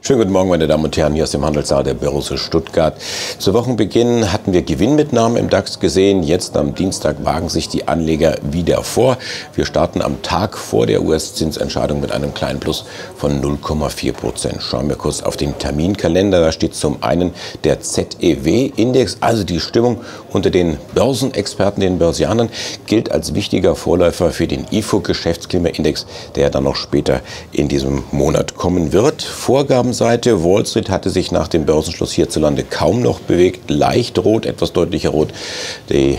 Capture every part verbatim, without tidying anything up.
Schönen guten Morgen, meine Damen und Herren, hier aus dem Handelssaal der Börse Stuttgart. Zu Wochenbeginn hatten wir Gewinnmitnahmen im DAX gesehen. Jetzt am Dienstag wagen sich die Anleger wieder vor. Wir starten am Tag vor der U S-Zinsentscheidung mit einem kleinen Plus von null Komma vier Prozent. Schauen wir kurz auf den Terminkalender. Da steht zum einen der Z E W-Index, also die Stimmung unter den Börsenexperten, den Börsianern, gilt als wichtiger Vorläufer für den I F O-Geschäftsklima-Index, der dann noch später in diesem Monat kommen wird. Vorgaben Seite. Wall Street hatte sich nach dem Börsenschluss hierzulande kaum noch bewegt. Leicht rot, etwas deutlicher rot. Die äh,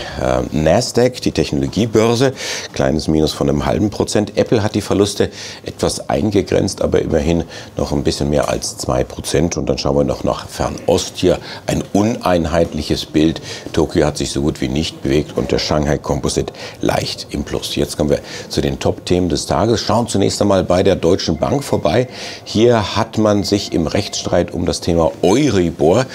Nasdaq, die Technologiebörse, kleines Minus von einem halben Prozent. Apple hat die Verluste etwas eingegrenzt, aber immerhin noch ein bisschen mehr als zwei Prozent. Und dann schauen wir noch nach Fernost hier. Ein uneinheitliches Bild. Tokio hat sich so gut wie nicht bewegt und der Shanghai Composite leicht im Plus. Jetzt kommen wir zu den Top-Themen des Tages. Schauen zunächst einmal bei der Deutschen Bank vorbei. Hier hat man sich im Rechtsstreit um das Thema Euribor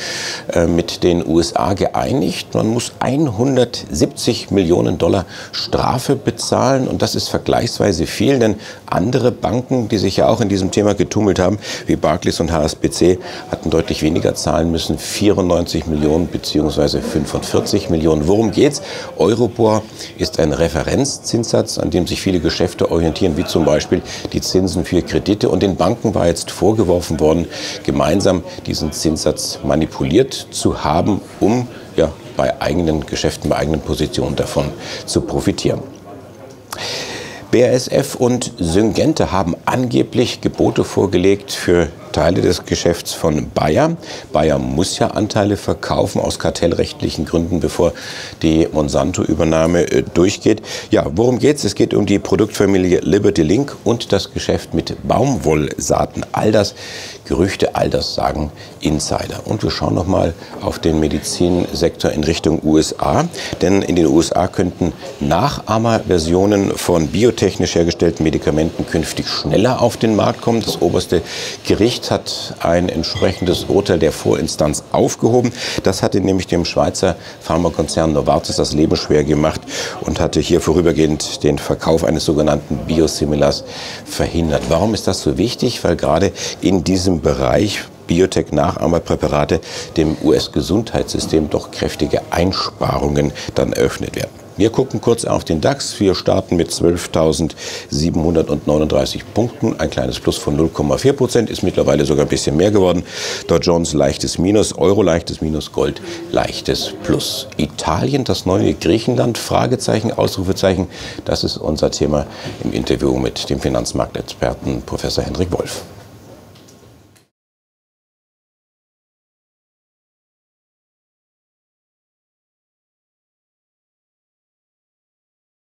äh, mit den U S A geeinigt. Man muss hundertsiebzig Millionen Dollar Strafe bezahlen und das ist vergleichsweise viel, denn andere Banken, die sich ja auch in diesem Thema getummelt haben, wie Barclays und H S B C, hatten deutlich weniger zahlen müssen, vierundneunzig Millionen bzw. fünfundvierzig Millionen. Worum geht's? Euribor ist ein Referenzzinssatz, an dem sich viele Geschäfte orientieren, wie zum Beispiel die Zinsen für Kredite, und den Banken war jetzt vorgeworfen worden, gemeinsam diesen Zinssatz manipuliert zu haben, um ja, bei eigenen Geschäften, bei eigenen Positionen davon zu profitieren. B A S F und Syngenta haben angeblich Gebote vorgelegt für Teile des Geschäfts von Bayer. Bayer muss ja Anteile verkaufen aus kartellrechtlichen Gründen, bevor die Monsanto-Übernahme äh, durchgeht. Ja, worum geht's? Es geht um die Produktfamilie Liberty Link und das Geschäft mit Baumwollsaaten. All das Gerüchte, all das sagen Insider. Und wir schauen noch mal auf den Medizinsektor in Richtung U S A, denn in den U S A könnten Nachahmerversionen von biotechnisch hergestellten Medikamenten künftig schneller auf den Markt kommen. Das oberste Gericht hat ein entsprechendes Urteil der Vorinstanz aufgehoben. Das hatte nämlich dem Schweizer Pharmakonzern Novartis das Leben schwer gemacht und hatte hier vorübergehend den Verkauf eines sogenannten Biosimilars verhindert. Warum ist das so wichtig? Weil gerade in diesem Bereich Biotech-Nachahmerpräparate dem U S-Gesundheitssystem doch kräftige Einsparungen dann eröffnet werden. Wir gucken kurz auf den DAX. Wir starten mit zwölftausendsiebenhundertneununddreißig Punkten. Ein kleines Plus von null Komma vier Prozent, ist mittlerweile sogar ein bisschen mehr geworden. Dow Jones leichtes Minus, Euro leichtes Minus, Gold leichtes Plus. Italien, das neue Griechenland, Fragezeichen, Ausrufezeichen. Das ist unser Thema im Interview mit dem Finanzmarktexperten Professor Hendrik Wolf.